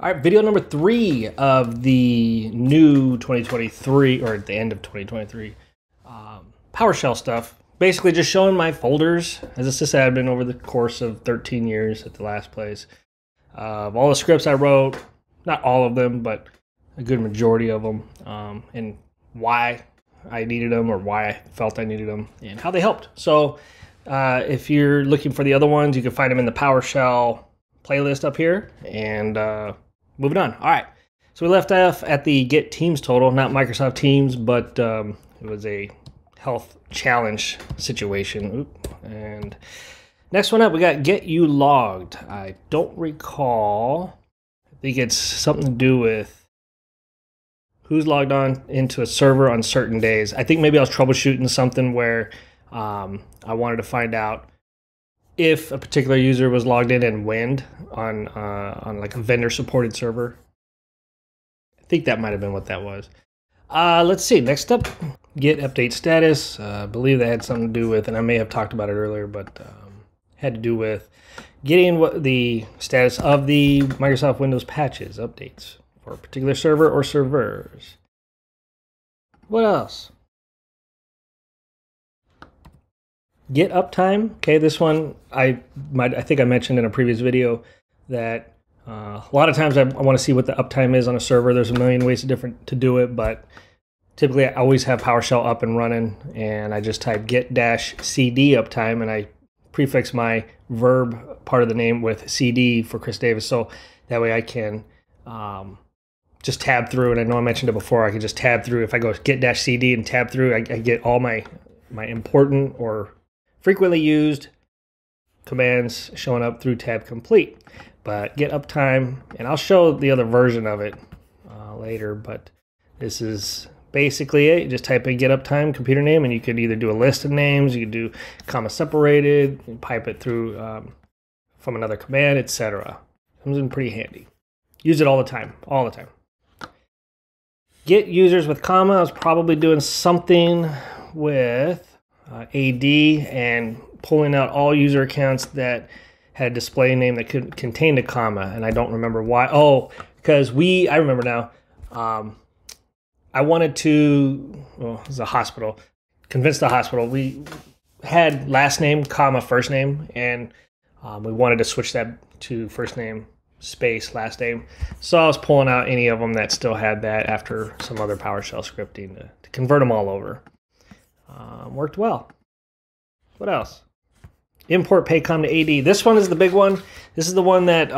All right, video number 3 of the new 2023, or at the end of 2023, PowerShell stuff. Basically just showing my folders as a sysadmin over the course of 13 years at the last place. All the scripts I wrote, not all of them, but a good majority of them, and why I needed them or why I felt I needed them and how they helped. So if you're looking for the other ones, you can find them in the PowerShell playlist up here, and moving on. All right, so we left off at the Get Teams Total, not Microsoft Teams, but it was a health challenge situation. Oop. And next one up, we got Get-ULogged. I don't recall. I think it's something to do with who's logged on into a server on certain days. I think maybe I was troubleshooting something where I wanted to find out if a particular user was logged in and when on like a vendor-supported server. I think that might have been what that was. Let's see. Next up, Get-UpdateStatus. I believe that had something to do with, and I may have talked about it earlier, but had to do with getting what the status of the Microsoft Windows patches updates for a particular server or servers. What else? Get uptime. Okay, this one I think I mentioned in a previous video that a lot of times I want to see what the uptime is on a server. There's a million ways to do it, but typically I always have PowerShell up and running, and I just type get-cd uptime, and I prefix my verb part of the name with cd for Chris Davis, so that way I can just tab through. And I know I mentioned it before, I can just tab through. If I go get-cd and tab through, I get all my important or frequently used commands showing up through tab complete. But Get uptime, and I'll show the other version of it later, but this is basically it. You just type in Get uptime computer name, and you could either do a list of names, you could do comma separated, and pipe it through from another command, etc. Comes in pretty handy. Use it all the time, all the time. Get users with comma. I was probably doing something with AD and pulling out all user accounts that had a display name that could contain a comma, and I don't remember why. Oh, because I remember now. I wanted to, well, it was a hospital, convince the hospital. We had last name, comma, first name, and we wanted to switch that to first name, space, last name. So I was pulling out any of them that still had that after some other PowerShell scripting to convert them all over. Worked well. What else? Import Paycom to AD. This one is the big one. This is the one that,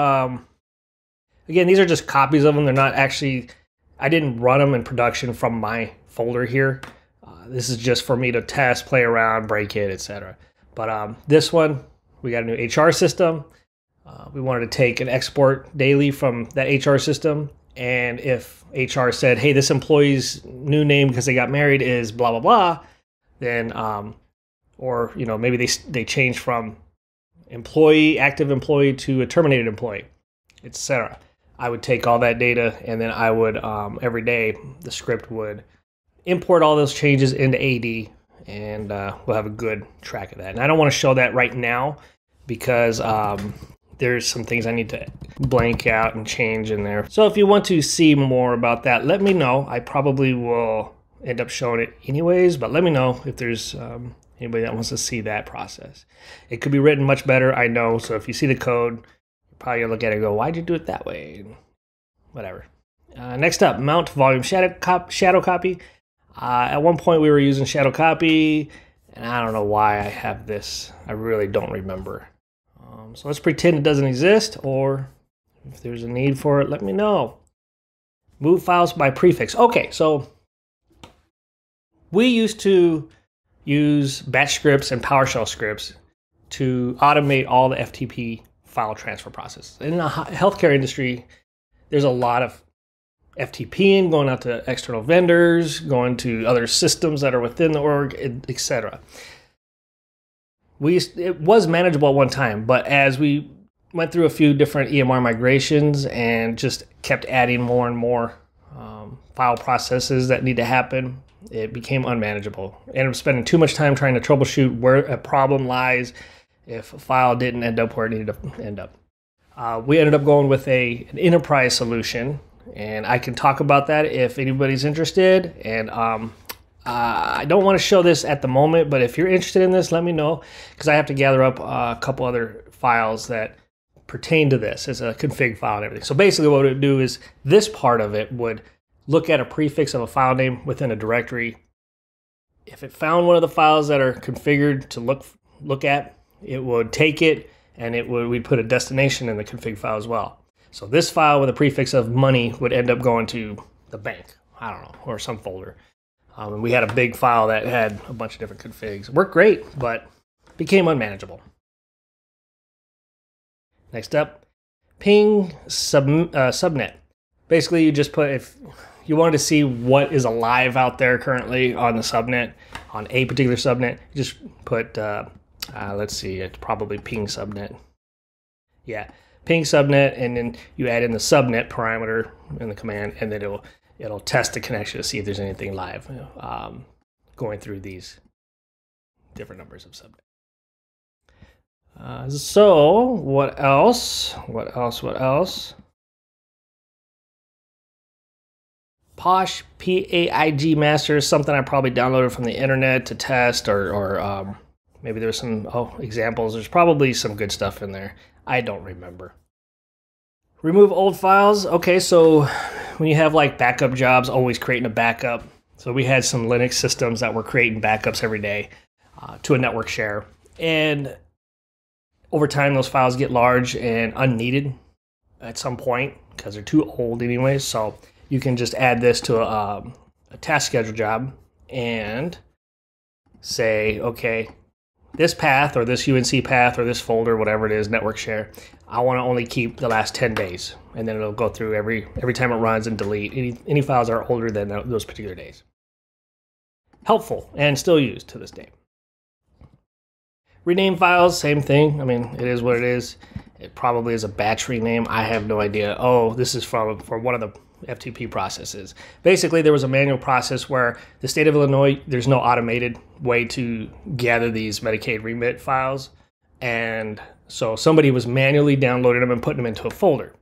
again, these are just copies of them. They're not actually, I didn't run them in production from my folder here. This is just for me to test, play around, break it, etc. But this one, we got a new HR system. We wanted to take an export daily from that HR system. And if HR said, hey, this employee's new name because they got married is blah, blah, blah, then, or, you know, maybe they change from employee, active employee to a terminated employee, etc. I would take all that data, and then I would, every day, the script would import all those changes into AD, and we'll have a good track of that. And I don't want to show that right now because there's some things I need to blank out and change in there. So if you want to see more about that, let me know. I probably will end up showing it anyways, but let me know if there's anybody that wants to see that process. It could be written much better, I know, so if you see the code, you're probably gonna look at it and go, why'd you do it that way? Whatever. Next up, mount volume shadow copy. At one point we were using shadow copy, and I don't know why I have this. I really don't remember. So let's pretend it doesn't exist, or if there's a need for it, let me know. Move files by prefix. Okay, so we used to use batch scripts and PowerShell scripts to automate all the FTP file transfer process. In the healthcare industry, there's a lot of FTPing, going out to external vendors, going to other systems that are within the org, etc. It was manageable at one time, but as we went through a few different EMR migrations and just kept adding more and more file processes that need to happen, it became unmanageable. Ended up spending too much time trying to troubleshoot where a problem lies if a file didn't end up where it needed to end up. We ended up going with an enterprise solution, and I can talk about that if anybody's interested. And I don't want to show this at the moment, but if you're interested in this, let me know, because I have to gather up a couple other files that pertain to this as a config file and everything. So basically what it would do is this part of it would look at a prefix of a file name within a directory. If it found one of the files that are configured to look at, it would take it, and it would, we'd put a destination in the config file as well. So this file with a prefix of money would end up going to the bank, I don't know, or some folder. And we had a big file that had a bunch of different configs. It worked great, but became unmanageable. Next up, ping subnet. Basically, you just put, if you wanted to see what is alive out there currently on the subnet, on a particular subnet, you just put, let's see, it's probably ping subnet. Yeah, ping subnet, and then you add in the subnet parameter in the command, and then it'll test the connection to see if there's anything live going through these different numbers of subnet. So what else? What else? What else? Posh-PAIG master is something I probably downloaded from the internet to test, or maybe there's some examples. There's probably some good stuff in there. I don't remember. Remove old files. Okay, so when you have like backup jobs, always creating a backup. So we had some Linux systems that were creating backups every day to a network share. And over time, those files get large and unneeded at some point because they're too old anyway. So you can just add this to a task schedule job and say, okay, this path or this UNC path or this folder, whatever it is, network share, I want to only keep the last 10 days. And then it'll go through every time it runs and delete any files that are older than those particular days. Helpful and still used to this day. Rename files, same thing. I mean, it is what it is. It probably is a batch rename. I have no idea. Oh, this is from one of the FTP processes. Basically, there was a manual process where the state of Illinois, there's no automated way to gather these Medicaid remit files. And so somebody was manually downloading them and putting them into a folder.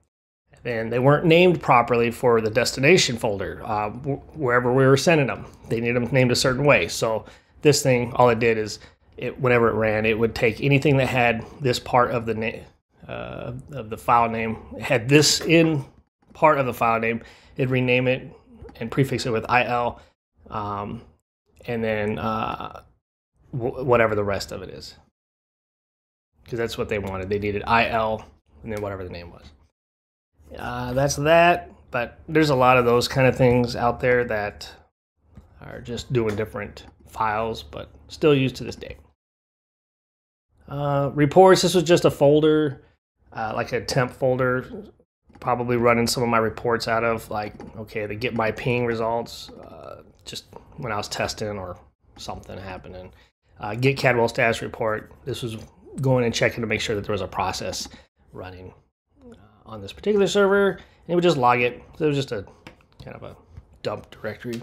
And they weren't named properly for the destination folder, wherever we were sending them. They needed them named a certain way. So this thing, all it did is, whenever it ran, it would take anything that had this part of the file name, had this in part of the file name, it'd rename it and prefix it with IL, and then whatever the rest of it is, because that's what they wanted. They needed IL and then whatever the name was. That's that. But there's a lot of those kind of things out there that are just doing different files, but still used to this day. Reports, this was just a folder, like a temp folder, probably running some of my reports out of, like, okay, to get my ping results, just when I was testing or something happening. Get Cadwell status report, this was going and checking to make sure that there was a process running on this particular server, and it would just log it. So it was just a kind of a dump directory.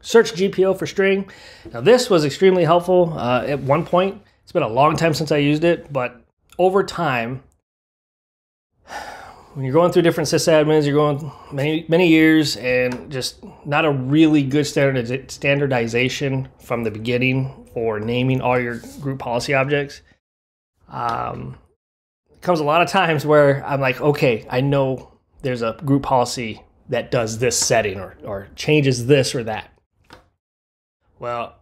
Search GPO for string. Now this was extremely helpful at one point. It's been a long time since I used it, but over time, when you're going through different sysadmins, you're going many years, and just not a really good standardization from the beginning for naming all your group policy objects. It comes a lot of times where I'm like, okay, I know there's a group policy that does this setting or changes this or that. Well,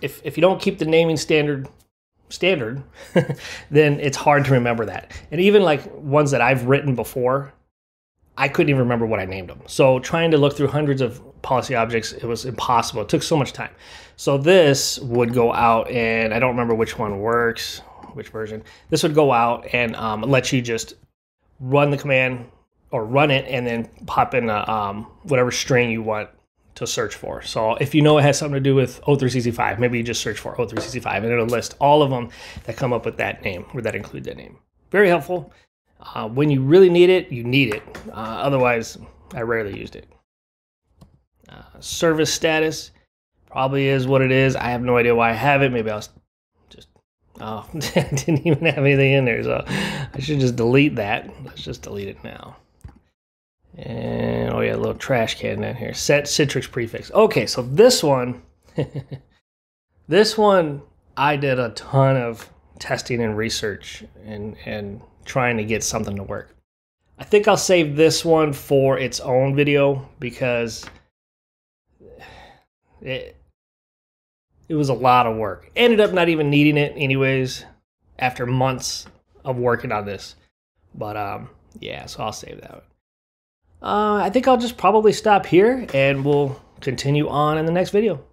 if you don't keep the naming standard, then it's hard to remember that. And even like ones that I've written before, I couldn't even remember what I named them. So trying to look through hundreds of policy objects, it was impossible. It took so much time. So this would go out, and I don't remember which one works, which version. This would go out and let you just run the command or run it and then pop in a, whatever string you want to search for. So if you know it has something to do with O365, maybe you just search for O365 and it'll list all of them that come up with that name or that include that name. Very helpful. When you really need it, you need it. Otherwise, I rarely used it. Service status probably is what it is. I have no idea why I have it. Maybe I was just Oh, I didn't even have anything in there, so I should just delete that. Let's just delete it now. And oh yeah, a little trash can down here. Set Citrix prefix. Okay, so this one, this one I did a ton of testing and research and trying to get something to work. I think I'll save this one for its own video because it was a lot of work. Ended up not even needing it anyways after months of working on this. But yeah, so I'll save that one. I think I'll just probably stop here and we'll continue on in the next video.